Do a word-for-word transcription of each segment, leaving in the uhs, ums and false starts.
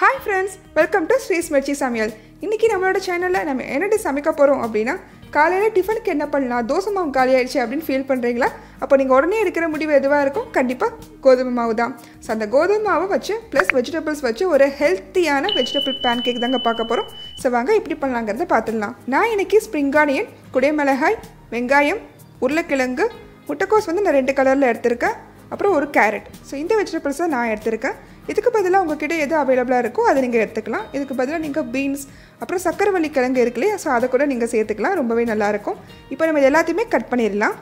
Hi friends, welcome to Sweet Smirchi Samuel. இன்னைக்கு நம்மளோட சேனல்ல நாம என்னடி சமைக்க போறோம் அப்படினா காலையில டிபனுக்கு என்ன பண்ணலாம் தோசை மாவு காலி ஆயிடுச்சு அப்படினு ஃபீல் பண்றீங்களா அப்ப நீங்க உடனே எடுக்கிற முடிவு எதுவா இருக்கும் கண்டிப்பா கோதுமை மாவு தான் சோ அந்த கோதுமை மாவை வச்சு ப்ளஸ் vegetables வச்சு ஒரு ஹெல்தியான vegetable pancake தாங்க பார்க்க போறோம் சோ வாங்க இப்படி பண்ணலாம்ங்கறத பாத்துடலாம் நான் இன்னைக்கு ஸ்பிரிங் ஆனியன் குடைமிளகாய் வெங்காயம் உருளைக்கிழங்கு முட்டைக்கோஸ் வந்து நான் ரெண்டு கலர்ல எடுத்துர்க்கேன் அப்புறம் ஒரு கேரட் சோ இந்த vegetables நான் எடுத்துர்க்கேன் இதுக்கு பதிலா உங்ககிட்ட எது அவேலபிளா இருக்கோ அதை நீங்க எடுத்துக்கலாம் இதுக்கு பதிலா நீங்க பீன்ஸ் அப்புறம் சக்கரவள்ளி கிழங்கு இருக்குல சோ அத கூட நீங்க சேர்த்துக்கலாம் ரொம்பவே நல்லா இருக்கும் இப்போ நம்ம எல்லாத்தையுமே கட் பண்ணிரலாம்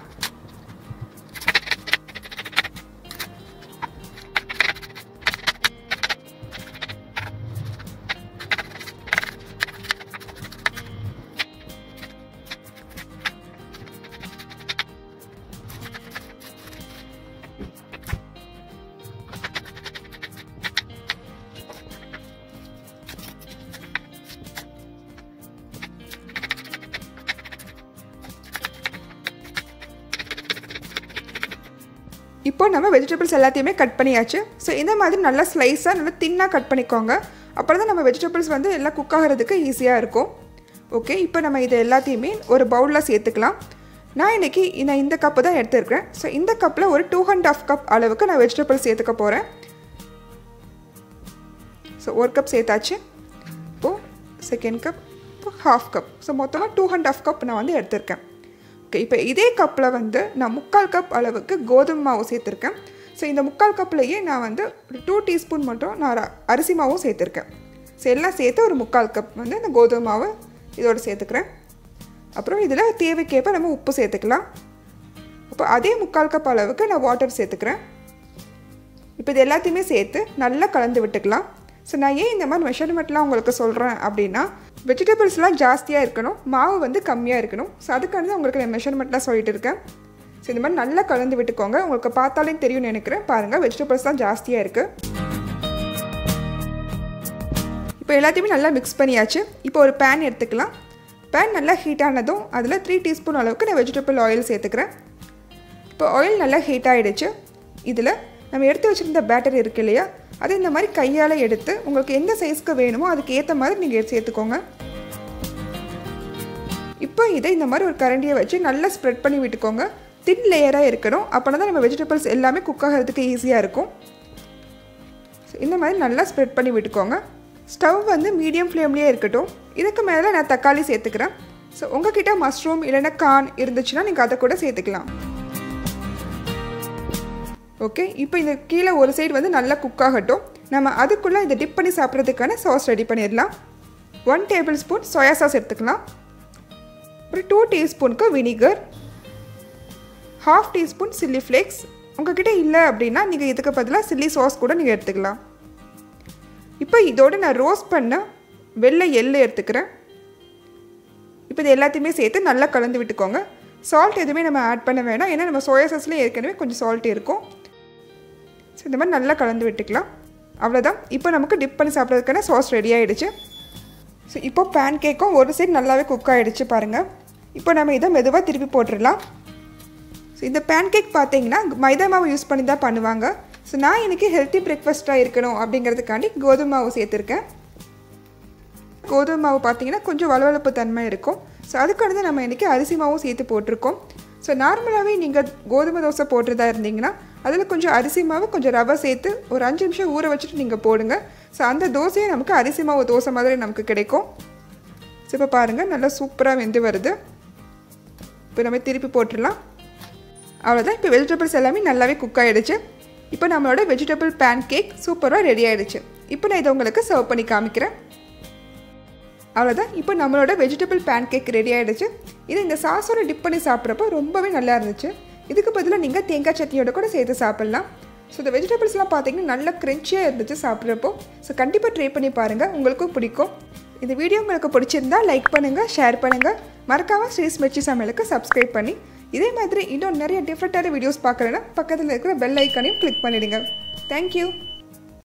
இப்போ நம்ம vegetables எல்லாத்தையுமே கட் பண்ணியாச்சு சோ இந்த மாதிரி நல்ல ஸ்லைஸா நல்ல தின்னா கட் பண்ணிக்கோங்க அப்பறதா நம்ம vegetables வந்து எல்லா குக் ஆகிறதுக்கு ஈஸியா இருக்கும் ஓகே இப்போ நம்ம இத எல்லாத்தையுமே ஒரு பவுல்ல சேர்த்துக்கலாம் நான் இன்னைக்கு இந்த கப் தான் எடுத்து இருக்கேன் சோ இந்த கப்ல ஒரு two and a half cup அளவுக்கு நான் vegetables சேர்த்துக்க போறேன் சோ ஒரு கப் சேர்த்தாச்சு இப்போ second கப் இப்போ half கப் சோ மொத்தமா two and a half cup நான் வந்து எடுத்து இருக்கேன் Okay, இப்போ இதே கப்ல வந்து நான் முக்கால் கப் அளவுக்கு கோதுமை மாவு சேர்த்திருக்கேன். சோ இந்த முக்கால் கப்லயே நான் வந்து two டீஸ்பூன் மட்டும் நான் அரிசி மாவு சேர்த்திருக்கேன். சோ எல்லாம் சேர்த்து ஒரு முக்கால் கப் வந்து இந்த கோதுமை மாவு இதோட சேர்த்துக்கறேன். அப்புறம் இதல தேவைக்கேற்ப நம்ம உப்பு சேர்த்துக்கலாம். அப்ப அதே முக்கால் கப் அளவுக்கு நான் வாட்டர் சேர்த்துக்கறேன். இப்போ இது எல்லாத்தையுமே சேர்த்து நல்லா கலந்து விட்டுக்கலாம். சோ நான் ஏன் இந்த மாதிரி மெஷர்மென்ட்லாம் உங்களுக்கு சொல்றேன் அப்படினா வெஜிடபிள்ஸ்லாம் ஜாஸ்தியா இருக்கணும் மாவு வந்து கம்மியா இருக்கணும் சோ அதுக்கான தான் உங்களுக்கு நான் மெஷர்மென்ட்லாம் சொல்லிட்டு இருக்கேன் சோ இந்த மாதிரி நல்லா கலந்து விட்டுக்கோங்க உங்களுக்கு பார்த்தாலே தெரியும் நினைக்கிறேன் பாருங்க வெஜிடபிள்ஸ் தான் ஜாஸ்தியா இருக்கு இப்போ எல்லாத்தையும் நல்லா mix பண்ணியாச்சு இப்போ ஒரு pan எடுத்துக்கலாம் pan நல்லா ஹீட் ஆனதும் அதுல three டீஸ்பூன் அளவுக்கு நான் வெஜிடபிள் oil சேர்த்துக்கறேன் இப்போ oil நல்லா ஹீட் ஆயிடுச்சு இதுல நம்ம எடுத்து வச்சிருந்த பேட்டர் இருக்குலையா அது இந்த மாதிரி கையால எடுத்து உங்களுக்கு எந்த சைஸ்க்கு வேணுமோ அதுக்கு ஏத்த மாதிரி நீங்க சேர்த்துக்கோங்க இப்போ இத இந்த மாதிரி ஒரு கரண்டியை வச்சு நல்லா ஸ்ப்ரெட் பண்ணி விட்டுக்கோங்க thin layer ஆ இருக்கணும் அப்பதான் நம்ம vegetables எல்லாமே குக் ஆகிறதுக்கு ஈஸியா இருக்கும் இந்த மாதிரி நல்லா ஸ்ப்ரெட் பண்ணி விட்டுக்கோங்க ஸ்டவ் வந்து மீடியம் ஃப்ளேம்லயே இருக்கட்டும் இதுக்கு மேல நான் தக்காளி சேர்த்துக்கறேன் சோ உங்ககிட்ட மஷ்ரூம் இல்லனா கார்ன் இருந்துச்சுனா நீங்க அத கூட சேர்த்துக்கலாம் ஓகே இப்போ இந்த கீழ ஒரு சைடு வந்து நல்லா குக் ஆகட்டும் நாம அதுக்குள்ள இத டிப் பண்ணி சாப்பிடுறதுக்கான சாஸ் ரெடி பண்ணிரலாம் one டேபிள்ஸ்பூன் சோயா சாஸ் எடுத்துக்கலாம் அப்புறம் two டீஸ்பூனுக்கு vinegar half teaspoon chilli flakes உங்ககிட்ட இல்ல அப்படினா நீங்க இதுக்கு பதிலா சில்லி சாஸ் கூட நீங்க எடுத்துக்கலாம் இப்போ இதோட நான் ரோஸ்ட் பண்ண வெள்ளை எள்ளு எடுத்துக்கறேன் இப்போ இது எல்லாத்தையுமே சேர்த்து நல்லா கலந்து விட்டுக்கோங்க salt எதுமே நம்ம ஆட் பண்ண வேண்டாம் ஏன்னா நம்ம சோயா சாஸ்ல ஏற்கனவே கொஞ்சம் salt இருக்கும் சோ இந்த மாதிரி நல்லா கலந்து விட்டுக்கலாம் அவ்வளவுதான் இப்போ நமக்கு டிப் பண்ணி சாப்பிடுறதுக்கான சாஸ் ரெடி ஆயிடுச்சு சோ இப்போ பான்கேக்கும் ஒரு சைடு நல்லாவே குக் ஆயிடுச்சு பாருங்க இப்போ நாம இத மெதுவா திருப்பி போட்டுறலாம் சோ இந்த பான்கேக் பாத்தீங்கன்னா மைதா மாவு யூஸ் பண்ணி தான் பண்ணுவாங்க சோ நான் இன்னைக்கு ஹெல்தி பிரேக்ஃபாஸ்டா இருக்கணும் அப்படிங்கிறதுக்காண்டி கோதுமை மாவு சேர்த்திருக்கேன் கோதுமை மாவு பாத்தீங்கன்னா கொஞ்சம் வளவளப்பு தன்மை இருக்கும் சோ அதுக்கடுத்து நாம இன்னைக்கு அரிசி மாவு சேர்த்து போட்டுறோம் சோ நார்மலாவே நீங்க கோதுமை தோசை போட்றதா இருந்தீங்கன்னா அதுல கொஞ்சம் அரிசி மாவு கொஞ்சம் ரவை சேர்த்து ஒரு five நிமிஷம் ஊற வச்சிட்டு நீங்க போடுங்க சோ அந்த தோசை நமக்கு அரிசி மாவு தோசை மாதிரி நமக்கு கிடைக்கும் சோ இப்ப பாருங்க நல்லா சூப்பரா வெந்து வருது இப்போ நாம திருப்பி போட்டுறலாம் அவ்வளவுதான் இப்போ vegetables எல்லாமே நல்லாவே குக் ஆயிடுச்சு இப்போ நம்மளோட vegetable pancake சூப்பரா ரெடி ஆயிடுச்சு இப்போ நான் இத உங்களுக்கு சர்வ் பண்ணி காமிக்கிறேன் அவ்வளவுதான் இப்போ நம்மளோட வெஜிடபிள் pancake ரெடி ஆயிடுச்சு இது இந்த சாஸோட டிப் பண்ணி சாப்பிடுறப்ப ரொம்பவே நல்லா இருந்துச்சு இதுக்கு பதிலா நீங்க தேங்காய் சட்னியோட கூட சேர்த்து சாப்பிடலாம் சோ இந்த வெஜிடபிள்ஸ்லாம் பாத்தீங்கன்னா நல்ல கிரன்ச்சியா இருந்துச்சு சாப்பிடுறப்போ சோ கண்டிப்பா ட்ரை பண்ணி பாருங்க உங்களுக்கு பிடிக்கும் இந்த வீடியோ உங்களுக்கு பிடிச்சிருந்தா லைக் பண்ணுங்க ஷேர் பண்ணுங்க மறக்காம ஸ்ரீஸ் மிர்ச்சி சமையலுக்கு சப்ஸ்கிரைப் பண்ணி இதே மாதிரி இன்னும் நிறைய டிஃபரண்டான வீடியோஸ் பார்க்கறேன்னா பக்கத்துல இருக்கிற பெல் ஐகானையும் கிளிக் பண்ணிடுங்க Thank you